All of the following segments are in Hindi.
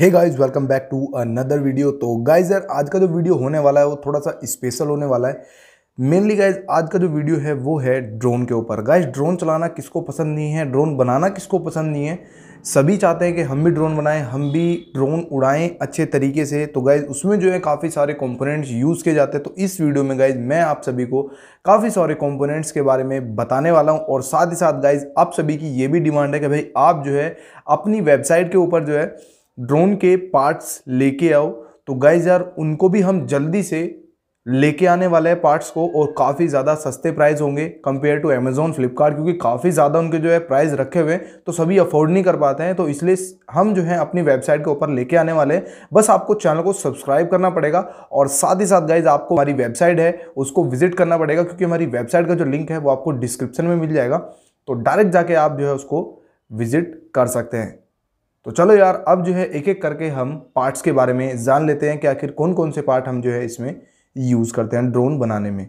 Hey guys welcome back to another video. तो गाइज यार आज का जो वीडियो होने वाला है वो थोड़ा सा स्पेशल होने वाला है। मेनली गाइज आज का जो वीडियो है वो है ड्रोन के ऊपर। गाइज ड्रोन चलाना किसको पसंद नहीं है, ड्रोन बनाना किसको पसंद नहीं है। सभी चाहते हैं कि हम भी ड्रोन बनाएं, हम भी ड्रोन उड़ाएं अच्छे तरीके से। तो गाइज उसमें जो है काफ़ी सारे कंपोनेंट्स यूज़ किए जाते हैं। तो इस वीडियो में गाइज मैं आप सभी को काफ़ी सारे कंपोनेंट्स के बारे में बताने वाला हूं। और साथ ही साथ गाइज आप सभी की ये भी डिमांड है कि भाई आप जो है अपनी वेबसाइट के ऊपर जो है ड्रोन के पार्ट्स लेके आओ। तो गाइज यार उनको भी हम जल्दी से लेके आने वाले हैं पार्ट्स को, और काफ़ी ज़्यादा सस्ते प्राइस होंगे कंपेयर टू अमेज़ॉन फ्लिपकार्ट, क्योंकि काफ़ी ज़्यादा उनके जो है प्राइस रखे हुए हैं तो सभी अफोर्ड नहीं कर पाते हैं। तो इसलिए हम जो है अपनी वेबसाइट के ऊपर लेके आने वाले हैं। बस आपको चैनल को सब्सक्राइब करना पड़ेगा, और साथ ही साथ गाइज आपको हमारी वेबसाइट है उसको विजिट करना पड़ेगा, क्योंकि हमारी वेबसाइट का जो लिंक है वो आपको डिस्क्रिप्शन में मिल जाएगा। तो डायरेक्ट जाके आप जो है उसको विजिट कर सकते हैं। तो चलो यार अब जो है एक एक करके हम पार्ट्स के बारे में जान लेते हैं कि आखिर कौन कौन से पार्ट हम जो है इसमें यूज़ करते हैं ड्रोन बनाने में।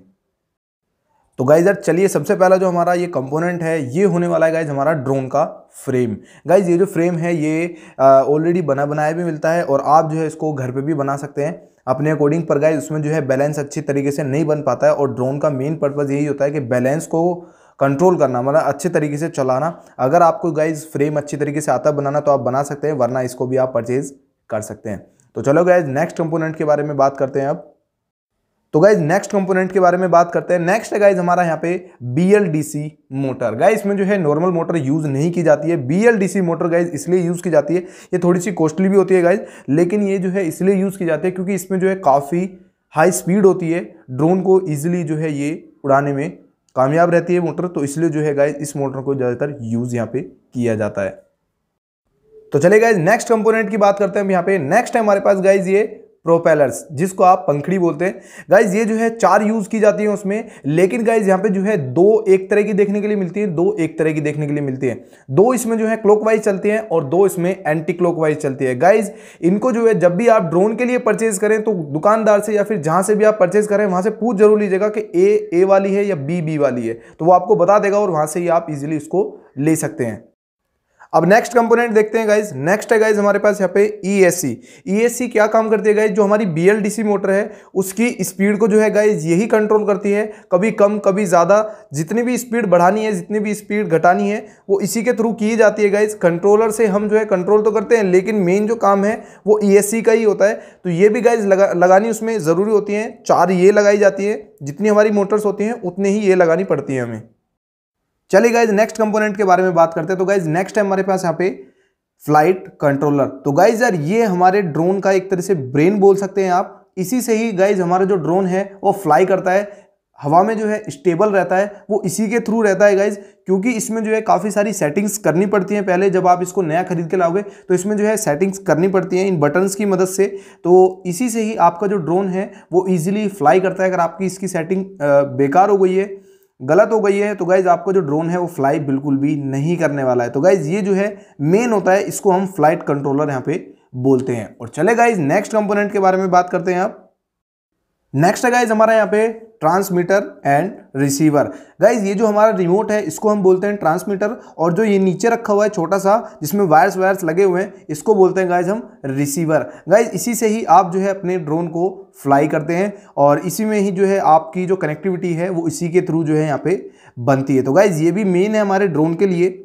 तो गाइज यार चलिए सबसे पहला जो हमारा ये कंपोनेंट है ये होने वाला है गाइज हमारा ड्रोन का फ्रेम। गाइज ये जो फ्रेम है ये ऑलरेडी बनाया भी मिलता है, और आप जो है इसको घर पे भी बना सकते हैं अपने अकॉर्डिंग। पर गाइज उसमें जो है बैलेंस अच्छी तरीके से नहीं बन पाता है, और ड्रोन का मेन पर्पज़ यही होता है कि बैलेंस को कंट्रोल करना, मतलब अच्छे तरीके से चलाना। अगर आपको गाइज फ्रेम अच्छी तरीके से आता बनाना तो आप बना सकते हैं, वरना इसको भी आप परचेज़ कर सकते हैं। तो चलो गाइज नेक्स्ट कंपोनेंट के बारे में बात करते हैं अब। तो गाइज नेक्स्ट कंपोनेंट के बारे में बात करते हैं। नेक्स्ट है गाइज हमारा यहाँ पे BLDC मोटर। गाइज इसमें जो है नॉर्मल मोटर यूज़ नहीं की जाती है। BLDC मोटर गाइज इसलिए यूज़ की जाती है, ये थोड़ी सी कॉस्टली भी होती है गाइज, लेकिन ये जो है इसलिए यूज़ की जाती है क्योंकि इसमें जो है काफ़ी हाई स्पीड होती है, ड्रोन को ईजिली जो है ये उड़ाने में कामयाब रहती है मोटर। तो इसलिए जो है गाइज इस मोटर को ज़्यादातर यूज़ यहाँ पे किया जाता है। तो चलिए गाइज नेक्स्ट कंपोनेंट की बात करते हैं हम यहाँ पे। नेक्स्ट है हमारे पास गाइज ये प्रोपेलर्स, जिसको आप पंखड़ी बोलते हैं। गाइज ये जो है चार यूज़ की जाती है उसमें, लेकिन गाइज यहाँ पे जो है दो एक तरह की देखने के लिए मिलती हैं। दो इसमें जो है क्लॉकवाइज चलती हैं और दो इसमें एंटी क्लॉकवाइज चलती है। गाइज इनको जो है जब भी आप ड्रोन के लिए परचेज करें तो दुकानदार से या फिर जहाँ से भी आप परचेज करें वहाँ से पूछ जरूर लीजिएगा कि ए वाली है या बी वाली है, तो वो आपको बता देगा और वहाँ से ही आप इजिली इसको ले सकते हैं। अब नेक्स्ट कंपोनेंट देखते हैं गाइज। नेक्स्ट है गाइज हमारे पास यहाँ पे ESC क्या काम करती है गाइज, जो हमारी BLDC मोटर है उसकी स्पीड को जो है गाइज यही कंट्रोल करती है, कभी कम कभी ज़्यादा। जितनी भी स्पीड बढ़ानी है, जितनी भी स्पीड घटानी है, वो इसी के थ्रू की जाती है गाइज। कंट्रोलर से हम जो है कंट्रोल तो करते हैं, लेकिन मेन जो काम है वो ESC का ही होता है। तो ये भी गाइज लगानी उसमें ज़रूरी होती है। चार ये लगाई जाती है, जितनी हमारी मोटर्स होती हैं उतनी ही ये लगानी पड़ती है हमें। चलिए गाइज नेक्स्ट कंपोनेंट के बारे में बात करते हैं। तो गाइज नेक्स्ट है हमारे पास यहाँ पे फ्लाइट कंट्रोलर। तो गाइज यार ये हमारे ड्रोन का एक तरह से ब्रेन बोल सकते हैं आप। इसी से ही गाइज हमारा जो ड्रोन है वो फ्लाई करता है, हवा में जो है स्टेबल रहता है, वो इसी के थ्रू रहता है गाइज। क्योंकि इसमें जो है काफ़ी सारी सेटिंग्स करनी पड़ती हैं पहले, जब आप इसको नया खरीद के लाओगे तो इसमें जो है सेटिंग्स करनी पड़ती हैं इन बटन्स की मदद से। तो इसी से ही आपका जो ड्रोन है वो ईजिली फ्लाई करता है। अगर आपकी इसकी सेटिंग बेकार हो गई है, गलत हो गई है, तो गाइज आपका जो ड्रोन है वो फ्लाई बिल्कुल भी नहीं करने वाला है। तो गाइज ये जो है मेन होता है, इसको हम फ्लाइट कंट्रोलर यहाँ पे बोलते हैं। और चले गाइज नेक्स्ट कंपोनेंट के बारे में बात करते हैं आप। नेक्स्ट है गाइज हमारा यहाँ पे ट्रांसमीटर एंड रिसीवर। गाइज ये जो हमारा रिमोट है इसको हम बोलते हैं ट्रांसमीटर, और जो ये नीचे रखा हुआ है छोटा सा जिसमें वायर्स लगे हुए हैं इसको बोलते हैं गाइज हम रिसीवर। गाइज इसी से ही आप जो है अपने ड्रोन को फ्लाई करते हैं, और इसी में ही जो है आपकी जो कनेक्टिविटी है वो इसी के थ्रू जो है यहाँ पे बनती है। तो गाइज ये भी मेन है हमारे ड्रोन के लिए।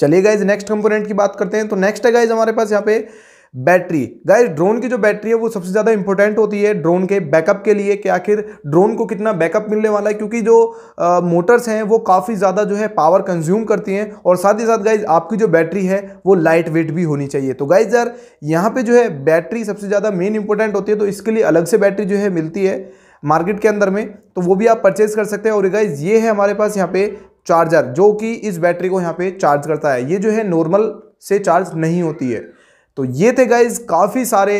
चलिए गाइज नेक्स्ट कंपोनेंट की बात करते हैं। तो नेक्स्ट है गाइज हमारे पास यहाँ पे बैटरी। गाइज ड्रोन की जो बैटरी है वो सबसे ज़्यादा इंपॉर्टेंट होती है ड्रोन के बैकअप के लिए, कि आखिर ड्रोन को कितना बैकअप मिलने वाला है, क्योंकि जो मोटर्स हैं वो काफ़ी ज़्यादा जो है पावर कंज्यूम करती हैं, और साथ ही साथ गाइज आपकी जो बैटरी है वो लाइट वेट भी होनी चाहिए। तो गाइज यार यहाँ पे जो है बैटरी सबसे ज़्यादा मेन इंपॉर्टेंट होती है। तो इसके लिए अलग से बैटरी जो है मिलती है मार्केट के अंदर में, तो वो भी आप परचेज़ कर सकते हैं। और गाइज ये है हमारे पास यहाँ पे चार्जर, जो कि इस बैटरी को यहाँ पे चार्ज करता है। ये जो है नॉर्मल से चार्ज नहीं होती है। तो ये थे गाइज काफ़ी सारे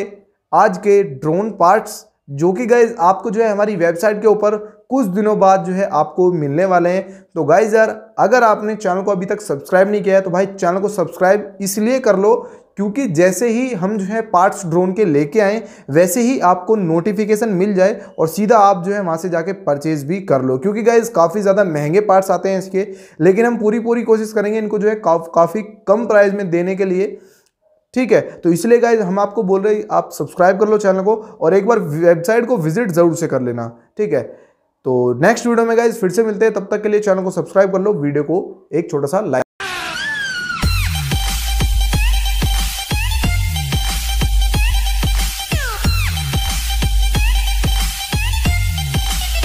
आज के ड्रोन पार्ट्स, जो कि गाइज आपको जो है हमारी वेबसाइट के ऊपर कुछ दिनों बाद जो है आपको मिलने वाले हैं। तो गाइज यार अगर आपने चैनल को अभी तक सब्सक्राइब नहीं किया है तो भाई चैनल को सब्सक्राइब इसलिए कर लो, क्योंकि जैसे ही हम जो है पार्ट्स ड्रोन के लेके आएँ वैसे ही आपको नोटिफिकेशन मिल जाए, और सीधा आप जो है वहाँ से जाके परचेज़ भी कर लो। क्योंकि गाइज काफ़ी ज़्यादा महंगे पार्ट्स आते हैं इसके, लेकिन हम पूरी कोशिश करेंगे इनको जो है काफ़ी कम प्राइस में देने के लिए। ठीक है। तो इसलिए गाइस हम आपको बोल रहे हैं आप सब्सक्राइब कर लो चैनल को और एक बार वेबसाइट को विजिट जरूर से कर लेना, ठीक है। तो नेक्स्ट वीडियो में गाइस फिर से मिलते हैं, तब तक के लिए चैनल को सब्सक्राइब कर लो, वीडियो को एक छोटा सा लाइक